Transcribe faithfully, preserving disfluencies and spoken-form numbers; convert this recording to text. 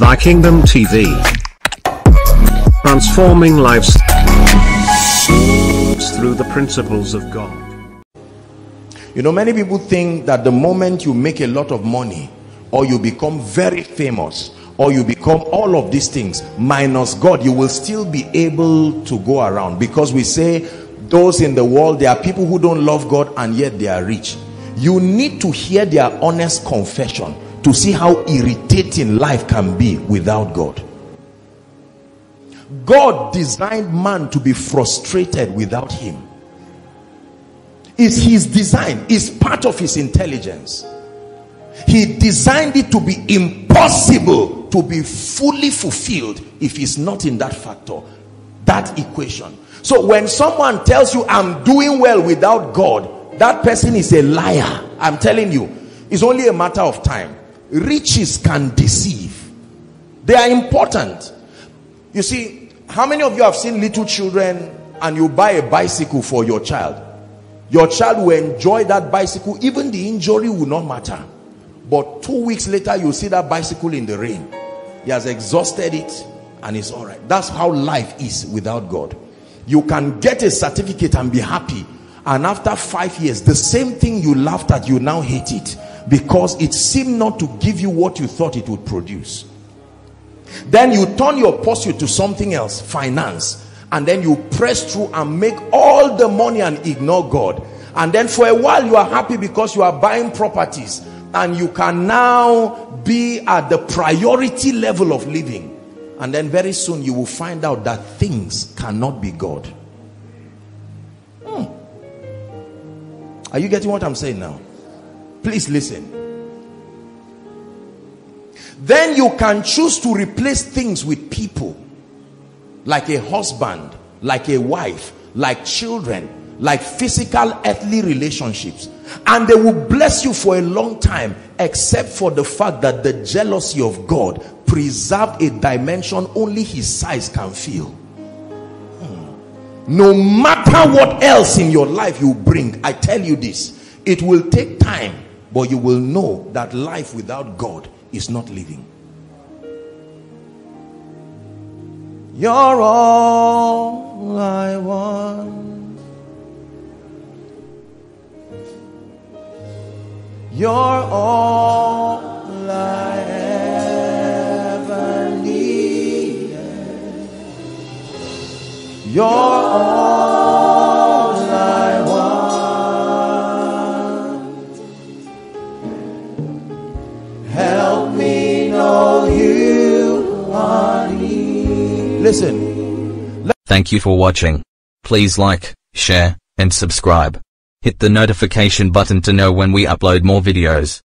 Thy Kingdom T V. Transforming lives through the principles of God. You know, many people think that the moment you make a lot of money, or you become very famous, or you become all of these things minus God, you will still be able to go around. Because we say those in the world, there are people who don't love God and yet they are rich. You need to hear their honest confession to see how irritating life can be without God. God designed man to be frustrated without him. It's his design. It's part of his intelligence. He designed it to be impossible to be fully fulfilled if he's not in that factor, that equation. So when someone tells you, I'm doing well without God, that person is a liar. I'm telling you, it's only a matter of time. Riches can deceive. They are important. You see, how many of you have seen little children and you buy a bicycle for your child? Your child will enjoy that bicycle. Even the injury will not matter. But two weeks later, you see that bicycle in the rain. He has exhausted it and it's all right. That's how life is without God. You can get a certificate and be happy. And after five years, the same thing you laughed at, you now hate it. Because it seemed not to give you what you thought it would produce. Then you turn your pursuit to something else, finance. And then you press through and make all the money and ignore God. And then for a while, you are happy because you are buying properties. And you can now be at the priority level of living. And then very soon you will find out that things cannot be God. Hmm. Are you getting what I'm saying now? Please listen. Then you can choose to replace things with people. Like a husband, like a wife, like children, like physical earthly relationships, and they will bless you for a long time, except for the fact that the jealousy of God preserved a dimension only his size can feel. No matter what else in your life you bring, I tell you this, it will take time, but you will know that life without God is not living. You're all I want. You're all I ever needed. You're all I want. Help me know you are needed. Listen. Thank you for watching. Please like, share, and subscribe. Hit the notification button to know when we upload more videos.